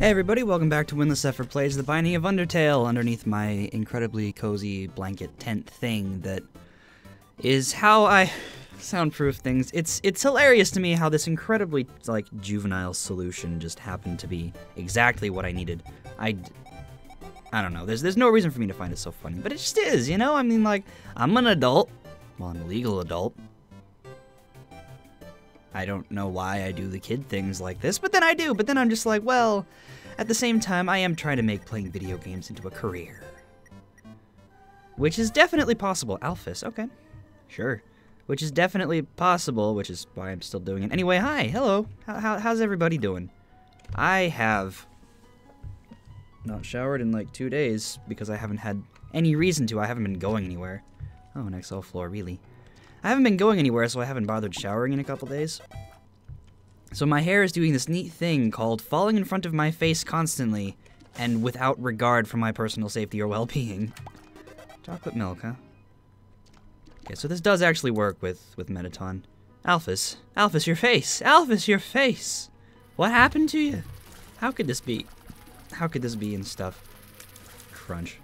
Hey everybody, welcome back to Windless Zephyr Plays The Binding of Undertale, underneath my incredibly cozy blanket tent thing that is how I soundproof things. It's hilarious to me how this incredibly, like, juvenile solution just happened to be exactly what I needed. I don't know, there's no reason for me to find it so funny, but it just is, you know? I mean, like, I'm an adult. Well, I'm a legal adult. I don't know why I do the kid things like this, but then I do. But then I'm just like, well, at the same time, I am trying to make playing video games into a career. Which is definitely possible. Alphys, okay. Sure. Which is definitely possible, which is why I'm still doing it. Anyway, hi, hello. How's everybody doing? I have not showered in like 2 days because I haven't had any reason to. I haven't been going anywhere. Oh, an XL floor, really. I haven't been going anywhere, so I haven't bothered showering in a couple days. So my hair is doing this neat thing called falling in front of my face constantly, and without regard for my personal safety or well-being. Chocolate milk, huh? Okay, so this does actually work with Mettaton. Alphys. Alphys, your face! Alphys, your face! What happened to you? How could this be? How could this be and stuff? Crunch.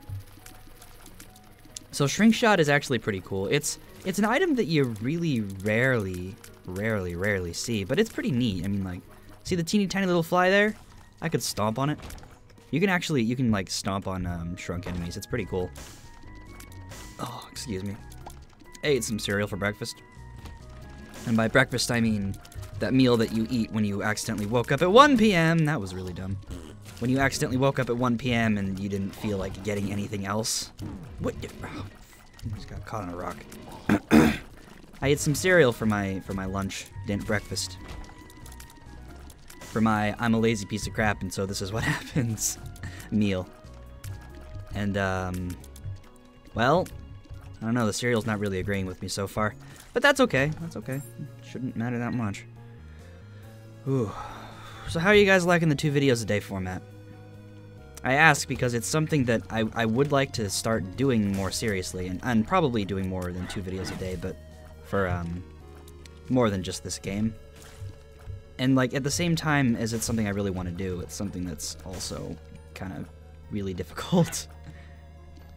So Shrink Shot is actually pretty cool. It's an item that you really rarely see, but it's pretty neat. I mean, like, see the teeny tiny little fly there? I could stomp on it. You can like stomp on shrunk enemies. It's pretty cool. Oh, excuse me. I ate some cereal for breakfast. And by breakfast, I mean that meal that you eat when you accidentally woke up at 1 p.m. That was really dumb. When you accidentally woke up at 1 p.m. and you didn't feel like getting anything else. What the... Oh. I just got caught on a rock. I ate some cereal for my lunch, didn't breakfast. For my I'm a lazy piece of crap and so this is what happens meal. And well, I don't know, the cereal's not really agreeing with me so far. But that's okay. That's okay. It shouldn't matter that much. Ooh. So how are you guys liking the 2 videos a day format? I ask because it's something that I would like to start doing more seriously, and probably doing more than 2 videos a day, but for more than just this game. And like at the same time as it's something I really want to do, it's something that's also kind of really difficult.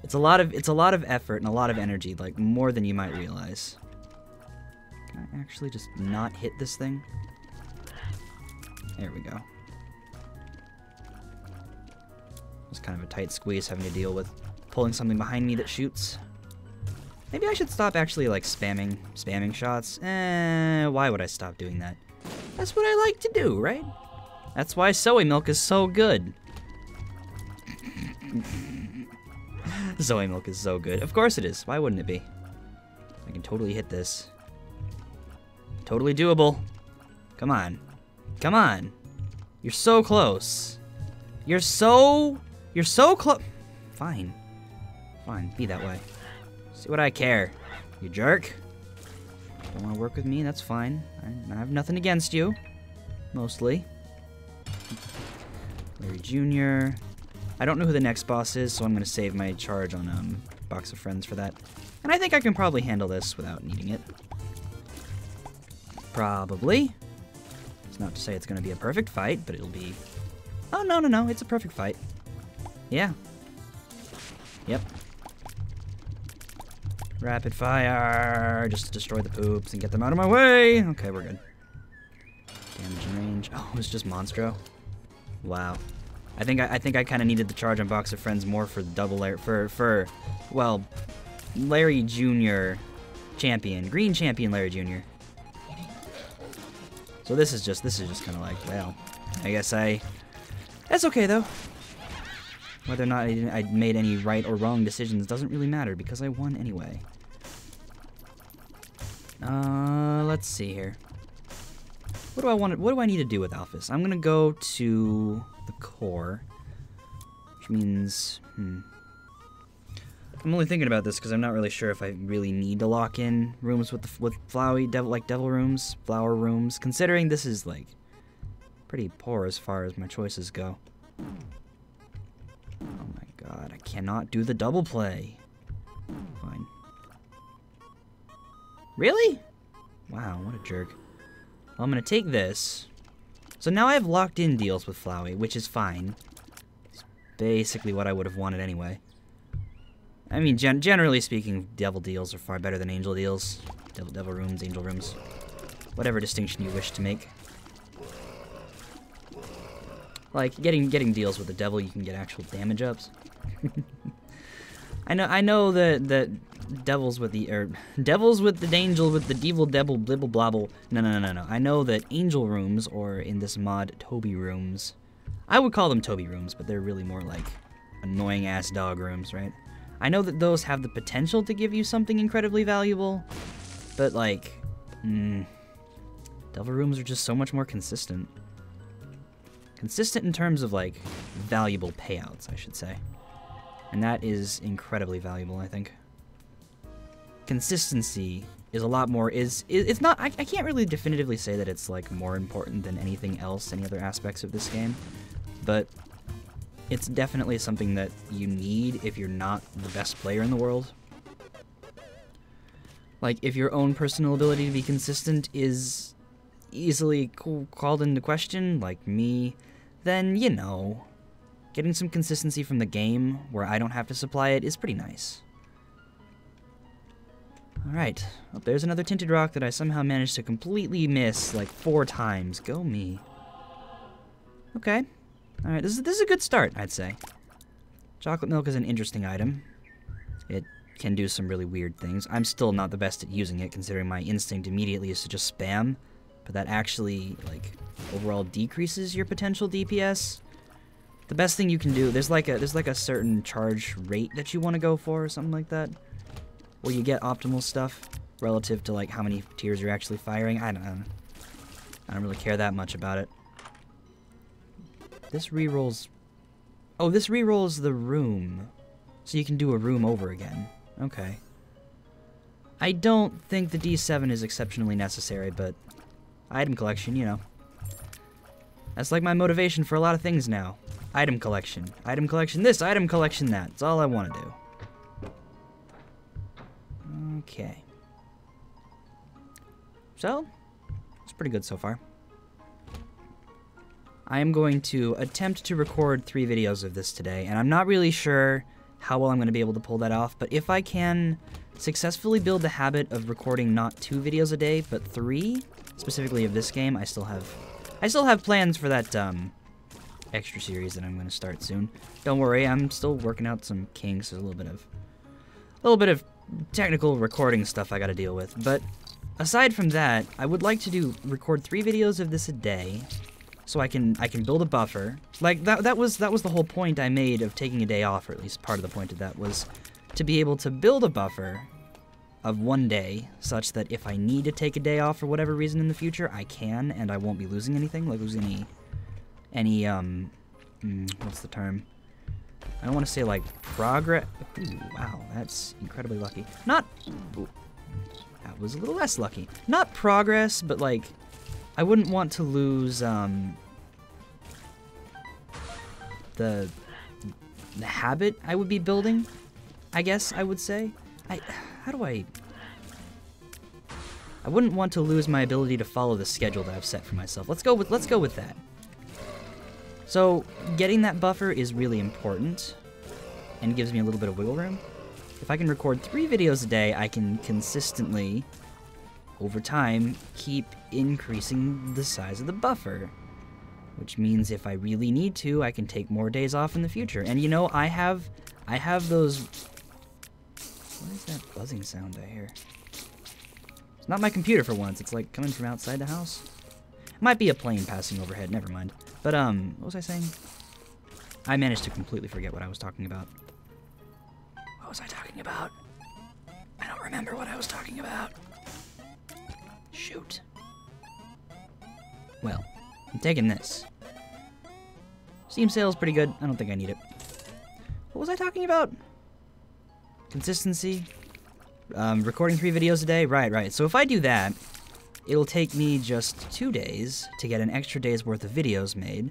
It's a lot of effort and a lot of energy, like more than you might realize. Can I actually just not hit this thing? There we go. It's kind of a tight squeeze having to deal with pulling something behind me that shoots. Maybe I should stop actually, like, spamming shots. Why would I stop doing that? That's what I like to do, right? That's why Zoe Milk is so good. Zoe Milk is so good. Of course it is. Why wouldn't it be? I can totally hit this. Totally doable. Come on. Come on. You're so close. You're so close. Fine. Fine, be that way. See what I care, you jerk. Don't want to work with me, that's fine. I have nothing against you, mostly. Larry Jr. I don't know who the next boss is, so I'm going to save my charge on Box of Friends for that. And I think I can probably handle this without needing it. Probably. It's not to say it's going to be a perfect fight, but it'll be... Oh, no, it's a perfect fight. Yeah. Yep. Rapid fire, just to destroy the poops and get them out of my way. Okay, we're good. Damage and range. Oh, it's just Monstro. Wow. I think I kind of needed the charge on Box of Friends more for well, Larry Jr. champion, green champion Larry Jr. So this is just kind of like, well, I guess that's okay though. Whether or not I made any right or wrong decisions doesn't really matter because I won anyway. Let's see here. What do I need to do with Alphys? I'm gonna go to the core, which means I'm only thinking about this because I'm not really sure if I really need to lock in rooms with Flowey, devil rooms, flower rooms. Considering this is like pretty poor as far as my choices go. Oh my god, I cannot do the double play. Fine. Really? Wow, what a jerk. Well, I'm gonna take this. So now I have locked in deals with Flowey, which is fine. It's basically what I would have wanted anyway. I mean, generally speaking, devil deals are far better than angel deals. Devil rooms, angel rooms. Whatever distinction you wish to make. Like, getting deals with the devil, you can get actual damage ups. I know that devils with the angel with the devil devil blibble blobble. No. I know that angel rooms, or in this mod, Toby rooms. I would call them Toby rooms, but they're really more like annoying ass dog rooms, right? I know that those have the potential to give you something incredibly valuable, but like, devil rooms are just so much more consistent. Consistent in terms of like valuable payouts, I should say. And that is incredibly valuable, I think. Consistency is a lot more, it's not, I can't really definitively say that it's like more important than anything else, any other aspects of this game, but it's definitely something that you need if you're not the best player in the world. Like, if your own personal ability to be consistent is easily called into question, like me, then, you know, getting some consistency from the game where I don't have to supply it is pretty nice. Alright, oh, there's another Tinted Rock that I somehow managed to completely miss like 4 times. Go me. Okay. Alright, this is a good start, I'd say. Chocolate Milk is an interesting item. It can do some really weird things. I'm still not the best at using it, considering my instinct immediately is to just spam. But that actually, like, overall decreases your potential DPS. The best thing you can do, there's like a certain charge rate that you want to go for or something like that, where you get optimal stuff relative to like how many tiers you're actually firing. I don't really care that much about it. This rerolls. Oh, this rerolls the room, so you can do a room over again. Okay. I don't think the D7 is exceptionally necessary, but item collection, you know. That's like my motivation for a lot of things now. Item collection this, item collection that. It's all I want to do. Okay. So, it's pretty good so far. I am going to attempt to record 3 videos of this today, and I'm not really sure how well I'm going to be able to pull that off, but if I can successfully build the habit of recording not 2 videos a day, but 3, specifically of this game, I still have plans for that, extra series that I'm going to start soon. Don't worry, I'm still working out some kinks. There's a little bit of technical recording stuff I got to deal with. But aside from that, I would like to record 3 videos of this a day, so I can build a buffer. Like that was the whole point I made of taking a day off, or at least part of the point of that was to be able to build a buffer of 1 day, such that if I need to take a day off for whatever reason in the future, I can, and I won't be losing anything, like losing what's the term? I don't want to say, like, progress. Wow, that's incredibly lucky. Not, ooh, that was a little less lucky. Not progress, but, like, I wouldn't want to lose, the habit I would be building, I guess I would say. I wouldn't want to lose my ability to follow the schedule that I've set for myself. Let's go with that. So, getting that buffer is really important, and gives me a little bit of wiggle room. If I can record 3 videos a day, I can consistently, over time, keep increasing the size of the buffer. Which means if I really need to, I can take more days off in the future. And you know, I have those... What is that buzzing sound I hear? It's not my computer for once, it's like coming from outside the house. Might be a plane passing overhead, never mind. But, what was I saying? I managed to completely forget what I was talking about. What was I talking about? I don't remember what I was talking about. Shoot. Well, I'm taking this. Steam sale's pretty good. I don't think I need it. What was I talking about? Consistency. Recording 3 videos a day? Right. So if I do that, it'll take me just 2 days to get an extra day's worth of videos made,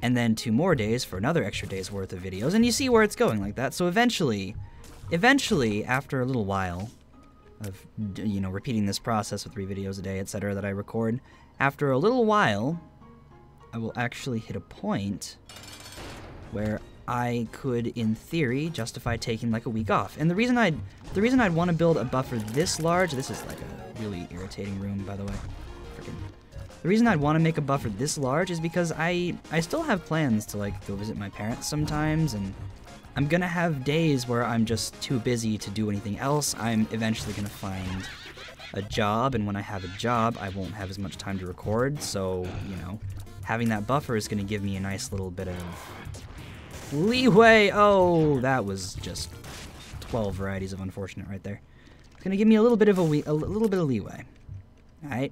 and then 2 more days for another extra day's worth of videos, and you see where it's going like that. So eventually, after a little while of, you know, repeating this process with 3 videos a day, etc., that I record, after a little while, I will actually hit a point where I could, in theory, justify taking like a week off. And the reason I'd want to build a buffer this large, this is like a really irritating room, by the way. Freaking. The reason I'd want to make a buffer this large is because I still have plans to like go visit my parents sometimes, and I'm gonna have days where I'm just too busy to do anything else. I'm eventually gonna find a job, and when I have a job, I won't have as much time to record. So, you know, having that buffer is gonna give me a nice little bit of leeway. Oh, that was just 12 varieties of unfortunate right there. It's gonna give me a little bit of a little bit of leeway. All right.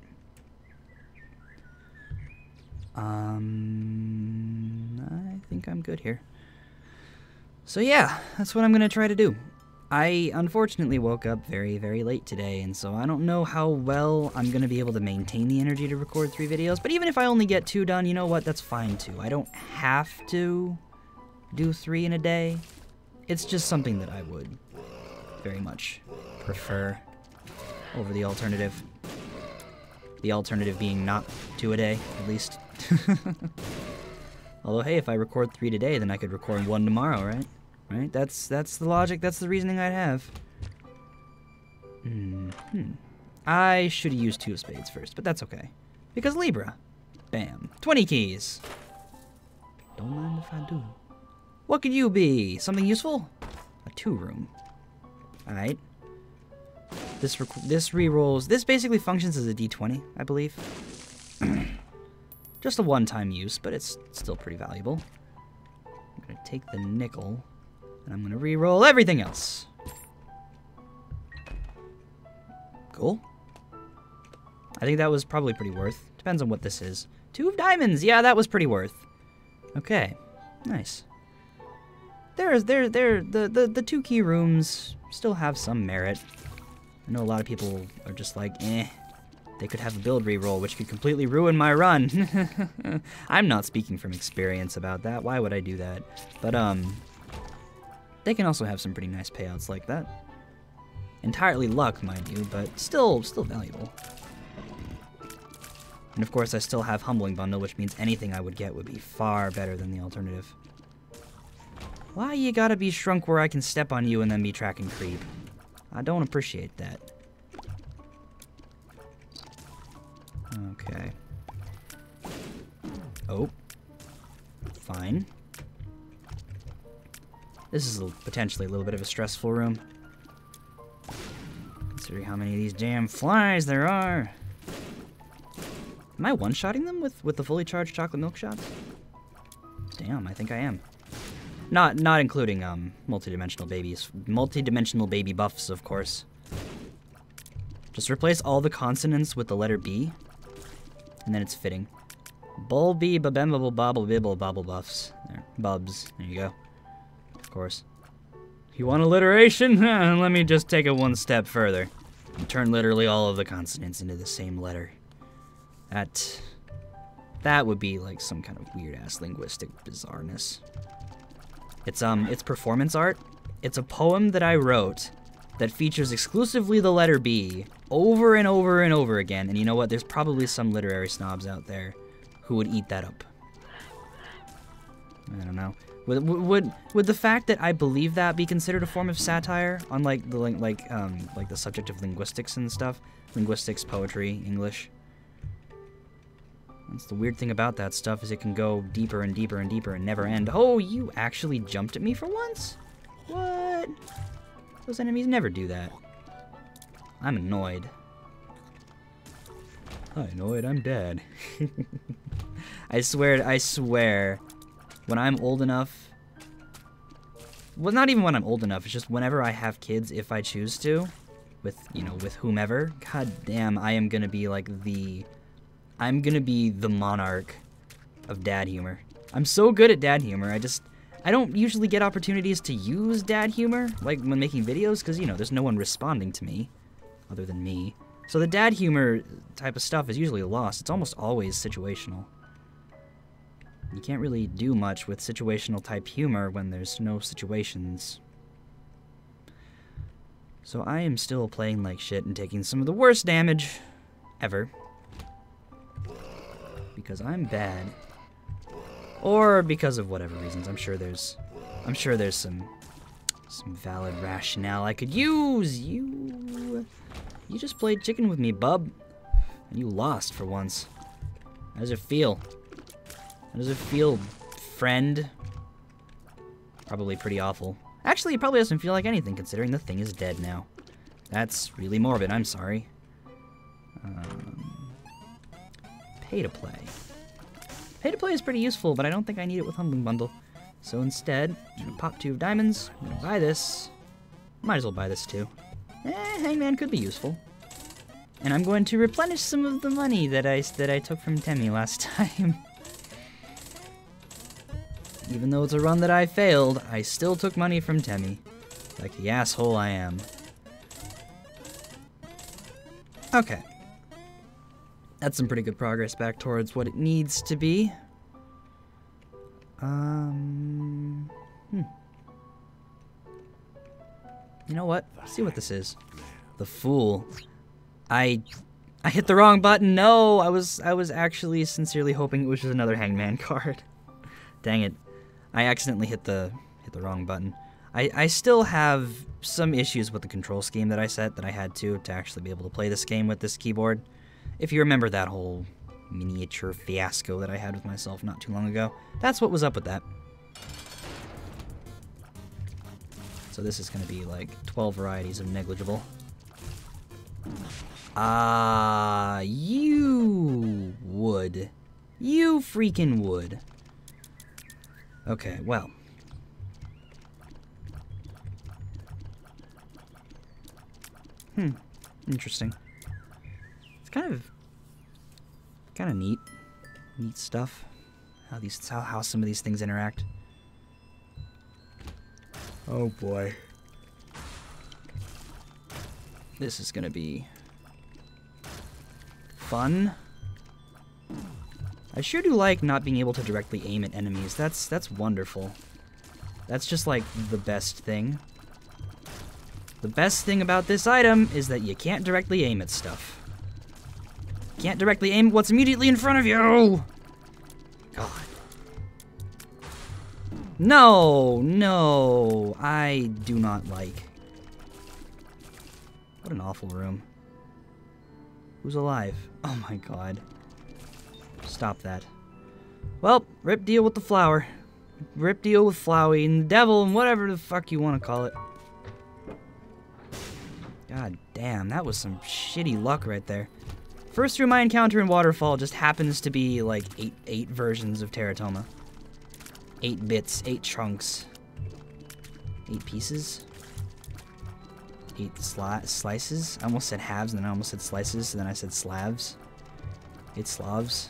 I think I'm good here. So yeah, that's what I'm gonna try to do. I unfortunately woke up very, very late today, and so I don't know how well I'm gonna be able to maintain the energy to record 3 videos. But even if I only get 2 done, you know what? That's fine too. I don't have to do 3 in a day. It's just something that I would very much prefer over the alternative. The alternative being not 2 a day, at least. Although, hey, if I record 3 today, then I could record 1 tomorrow, right? Right? That's the logic, that's the reasoning I'd have. Mm-hmm. I should have used Two of Spades first, but that's okay. Because Libra. Bam. 20 keys. Don't mind if I do. What could you be? Something useful? A 2-room. Alright. This re-rolls. This basically functions as a D20, I believe. Just a one-time use, but it's still pretty valuable. I'm gonna take the nickel, and I'm gonna re-roll everything else. Cool. I think that was probably pretty worth. Depends on what this is. Two of Diamonds! Yeah, that was pretty worth. Okay. Nice. The 2-key rooms still have some merit. I know a lot of people are just like, eh. They could have a build reroll, which could completely ruin my run. I'm not speaking from experience about that. Why would I do that? But, they can also have some pretty nice payouts like that. Entirely luck, mind you, but still valuable. And of course, I still have Humbling Bundle, which means anything I would get would be far better than the alternative. Why you gotta be shrunk where I can step on you and then be track and creep? I don't appreciate that. Okay. Oh. Fine. This is potentially a little bit of a stressful room. Considering how many of these damn flies there are. Am I one-shotting them with the fully charged chocolate milk shots? Damn, I think I am. Not including multidimensional babies. Multidimensional baby buffs, of course. Just replace all the consonants with the letter B, and then it's fitting. Bulby babembable bobble bibble bobble buffs. There, bubs. There you go. Of course. You want alliteration? Let me just take it one step further and turn literally all of the consonants into the same letter. That would be like some kind of weird-ass linguistic bizarreness. It's performance art. It's a poem that I wrote that features exclusively the letter B over and over and over again. And you know what? There's probably some literary snobs out there who would eat that up. I don't know. Would the fact that I believe that be considered a form of satire on like the subject of linguistics and stuff? Linguistics, poetry, English. That's the weird thing about that stuff, is it can go deeper and deeper and deeper and never end. Oh, you actually jumped at me for once? What? Those enemies never do that. I'm annoyed. I'm annoyed, I'm dead. I swear, when I'm old enough... Well, not even when I'm old enough, it's just whenever I have kids, if I choose to, with whomever, god damn, I am gonna be like the... I'm gonna be the monarch of dad humor. I'm so good at dad humor, I don't usually get opportunities to use dad humor, like when making videos, because, you know, there's no one responding to me, other than me. So the dad humor type of stuff is usually lost. It's almost always situational. You can't really do much with situational type humor when there's no situations. So I am still playing like shit and taking some of the worst damage ever. Because I'm bad or because of whatever reasons. I'm sure there's some valid rationale I could use. You just played chicken with me, bub, and you lost for once. How does it feel? How does it feel, friend? Probably pretty awful. Actually, it probably doesn't feel like anything, considering the thing is dead now. That's really morbid, I'm sorry. Pay to play. Pay to play is pretty useful, but I don't think I need it with Humbling Bundle. So instead, I'm gonna pop Two of Diamonds, I'm gonna buy this. Might as well buy this too. Hangman could be useful. And I'm going to replenish some of the money that I took from Temmie last time. Even though it's a run that I failed, I still took money from Temmie. Like the asshole I am. Okay. That's some pretty good progress back towards what it needs to be. You know what? Let's see what this is. The Fool. I hit the wrong button. No, I was actually sincerely hoping it was just another Hangman card. Dang it. I accidentally hit the wrong button. I still have some issues with the control scheme that I set, that I had to actually be able to play this game with this keyboard. If you remember that whole miniature fiasco that I had with myself not too long ago, that's what was up with that. So this is going to be like 12 varieties of negligible. You would. You freaking would. Okay, well. Interesting. It's kind of neat. Neat stuff. How some of these things interact. Oh boy. This is gonna be fun. I sure do like not being able to directly aim at enemies. That's wonderful. That's just like the best thing. The best thing about this item is that you can't directly aim at stuff. You can't directly aim at what's immediately in front of you! God. No, no, I do not like. What an awful room. Who's alive? Oh my god. Stop that. Well, rip deal with the flower. Rip deal with Flowey and the devil and whatever the fuck you want to call it. God damn, that was some shitty luck right there. First room I encounter in Waterfall just happens to be like eight versions of Teratoma. 8 bits, 8 chunks. 8 pieces. 8 slices. I almost said halves, and then I almost said slices, and then I said Slavs. 8 Slavs.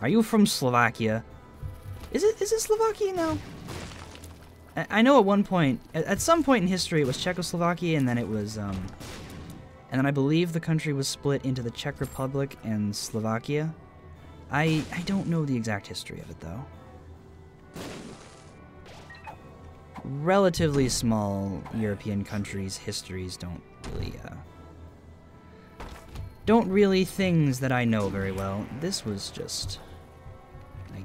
Are you from Slovakia? Is it Slovakia now? I know at one point, at some point in history, it was Czechoslovakia, and then it was, and then I believe the country was split into the Czech Republic and Slovakia. I don't know the exact history of it, though. Relatively small European countries' histories don't really things that I know very well. This was just, I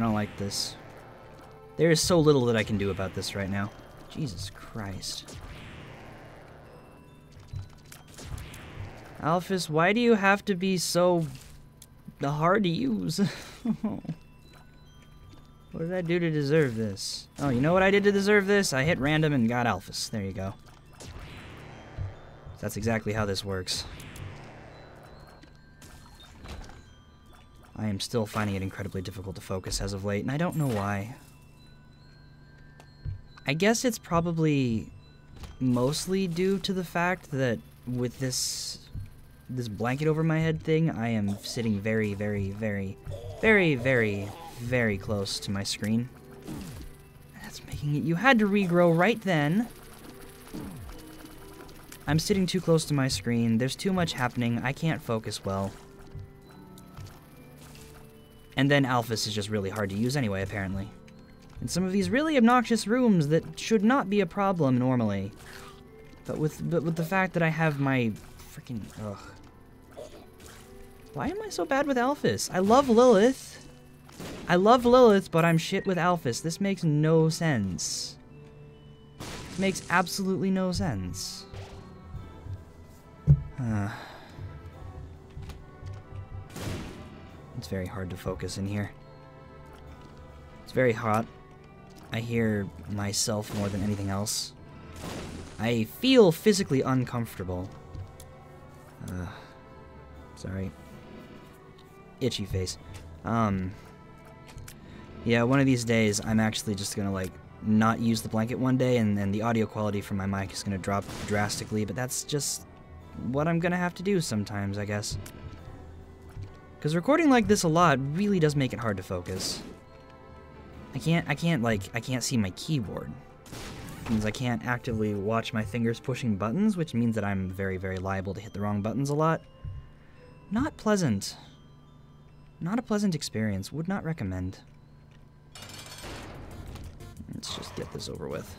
don't like this. There is so little that I can do about this right now. Jesus Christ. Alphys, why do you have to be so hard to use? What did I do to deserve this? Oh, you know what I did to deserve this? I hit random and got Alphys. There you go. That's exactly how this works. I am still finding it incredibly difficult to focus as of late, and I don't know why. I guess it's probably mostly due to the fact that with this blanket over my head thing, I am sitting very, very, very, very, very, very close to my screen. That's making it. You had to regrow right then. I'm sitting too close to my screen. There's too much happening. I can't focus well. And then Alphys is just really hard to use anyway, apparently. In some of these really obnoxious rooms that should not be a problem normally. But with the fact that I have my freaking, ugh. Why am I so bad with Alphys? I love Lilith. I love Lilith, but I'm shit with Alphys. This makes no sense. It makes absolutely no sense. It's very hard to focus in here. It's very hot. I hear myself more than anything else. I feel physically uncomfortable. Sorry. Itchy face. Yeah, one of these days I'm actually just gonna, like, not use the blanket one day, and then the audio quality from my mic is gonna drop drastically, but that's just what I'm gonna have to do sometimes, I guess. Because recording like this a lot really does make it hard to focus. I can't see my keyboard. It means I can't actively watch my fingers pushing buttons, which means that I'm very, very liable to hit the wrong buttons a lot. Not pleasant. Not a pleasant experience. Would not recommend. Let's just get this over with.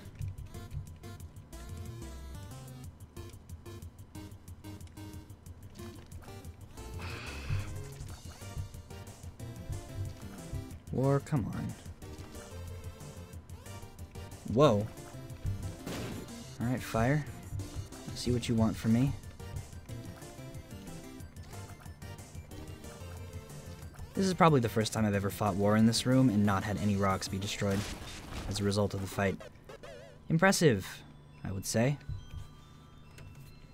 War, come on. Whoa. Alright, fire. See what you want from me. This is probably the first time I've ever fought War in this room and not had any rocks be destroyed as a result of the fight. Impressive, I would say.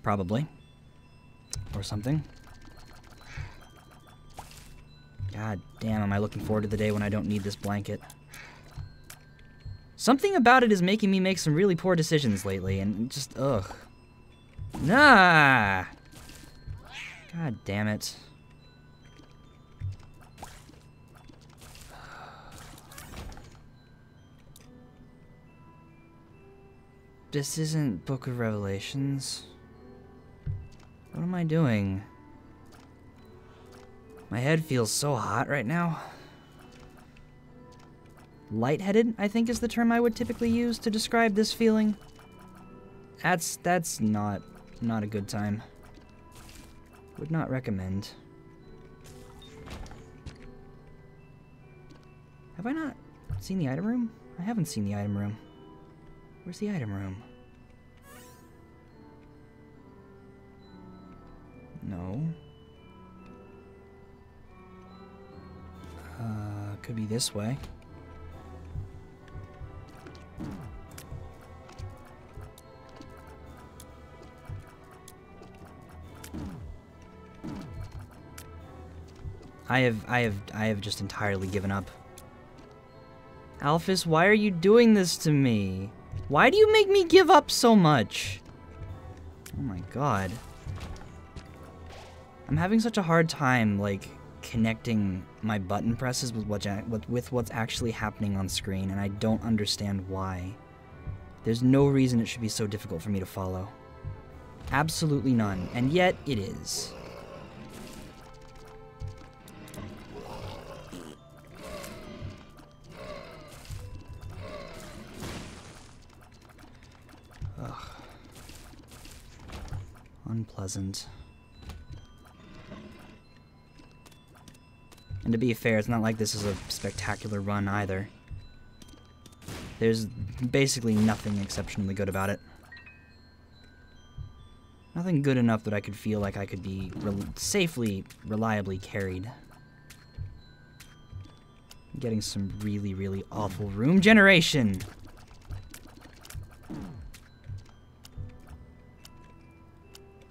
Probably. Or something. God damn, am I looking forward to the day when I don't need this blanket. Something about it is making me make some really poor decisions lately, and just, ugh. Nah! God damn it. This isn't Book of Revelations. What am I doing? My head feels so hot right now. Lightheaded, I think, is the term I would typically use to describe this feeling. That's not a good time. Would not recommend. Have I not seen the item room? I haven't seen the item room. Where's the item room? No. Could be this way. I have just entirely given up. Alphys, why are you doing this to me? Why do you make me give up so much? Oh my god. I'm having such a hard time, like, connecting my button presses with what's actually happening on screen, and I don't understand why. There's no reason it should be so difficult for me to follow. Absolutely none, and yet it is. Unpleasant. And to be fair, it's not like this is a spectacular run either. There's basically nothing exceptionally good about it. Nothing good enough that I could feel like I could be reliably carried. I'm getting some really, really awful room generation!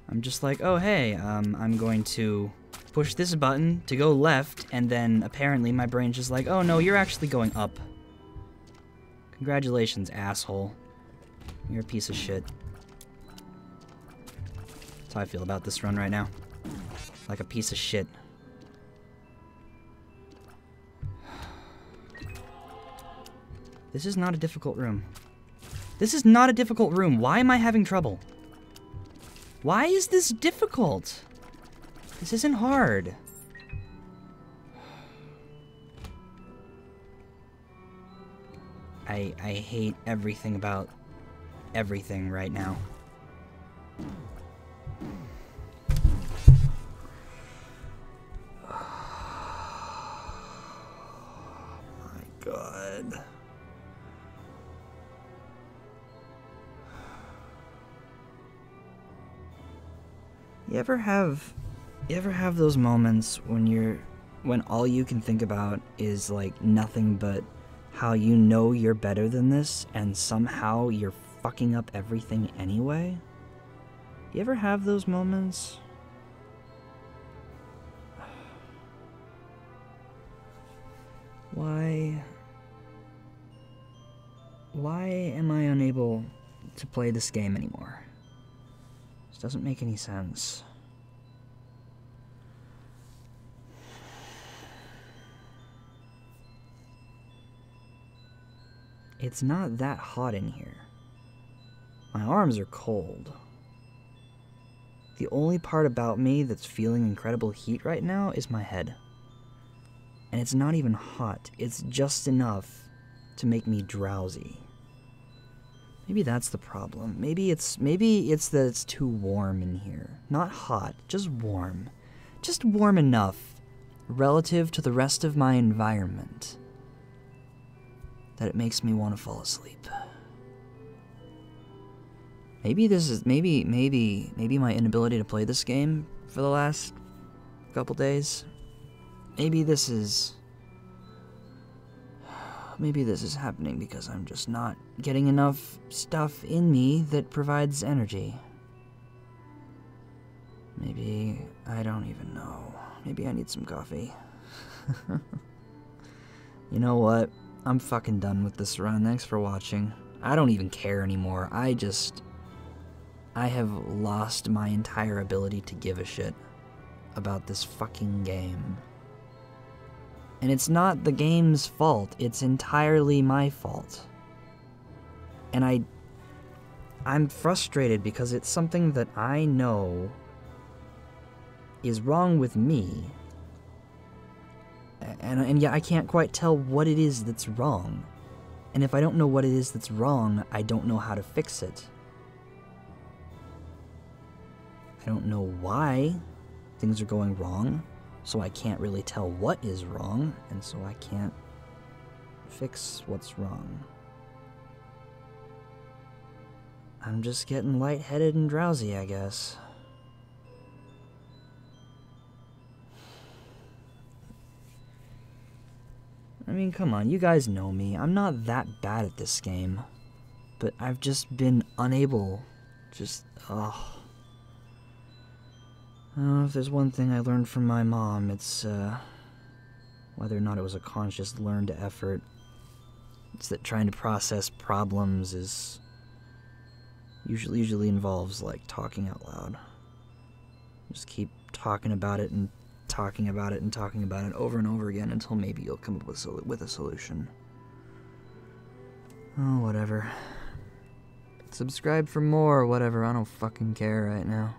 I'm just like, oh hey, I'm going to push this button to go left, and then apparently my brain's just like, oh no, you're actually going up. Congratulations, asshole. You're a piece of shit. That's how I feel about this run right now. Like a piece of shit. This is not a difficult room. This is not a difficult room. Why am I having trouble? Why is this difficult? This isn't hard. I hate everything about everything right now. God. You ever have those moments when all you can think about is like nothing but how you know you're better than this and somehow you're fucking up everything anyway? You ever have those moments? Why am I unable to play this game anymore? This doesn't make any sense. It's not that hot in here. My arms are cold. The only part about me that's feeling incredible heat right now is my head. And it's not even hot, it's just enough to make me drowsy. Maybe that's the problem. Maybe it's that it's too warm in here. Not hot, just warm. Just warm enough relative to the rest of my environment that it makes me want to fall asleep. Maybe my inability to play this game for the last couple days. Maybe this is happening because I'm just not getting enough stuff in me that provides energy. Maybe, I don't even know. Maybe I need some coffee. You know what? I'm fucking done with this run. Thanks for watching. I don't even care anymore. I have lost my entire ability to give a shit about this fucking game. And it's not the game's fault, it's entirely my fault. And I'm frustrated because it's something that I know is wrong with me, and yet I can't quite tell what it is that's wrong. And if I don't know what it is that's wrong, I don't know how to fix it. I don't know why things are going wrong. So I can't really tell what is wrong, and so I can't fix what's wrong. I'm just getting lightheaded and drowsy, I guess. I mean, come on, you guys know me. I'm not that bad at this game, but I've just been unable. If there's one thing I learned from my mom, it's, whether or not it was a conscious, learned effort, it's that trying to process problems is usually involves, like, talking out loud. Just keep talking about it and talking about it and talking about it over and over again until maybe you'll come up with a solution. Oh, whatever. Subscribe for more or whatever, I don't fucking care right now.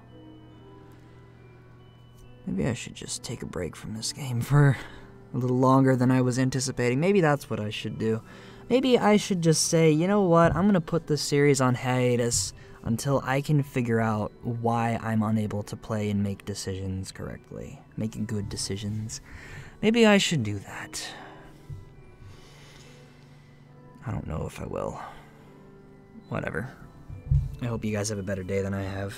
Maybe I should just take a break from this game for a little longer than I was anticipating. Maybe that's what I should do. Maybe I should just say, you know what, I'm gonna put this series on hiatus until I can figure out why I'm unable to play and make decisions correctly. Make good decisions. Maybe I should do that. I don't know if I will. Whatever. I hope you guys have a better day than I have.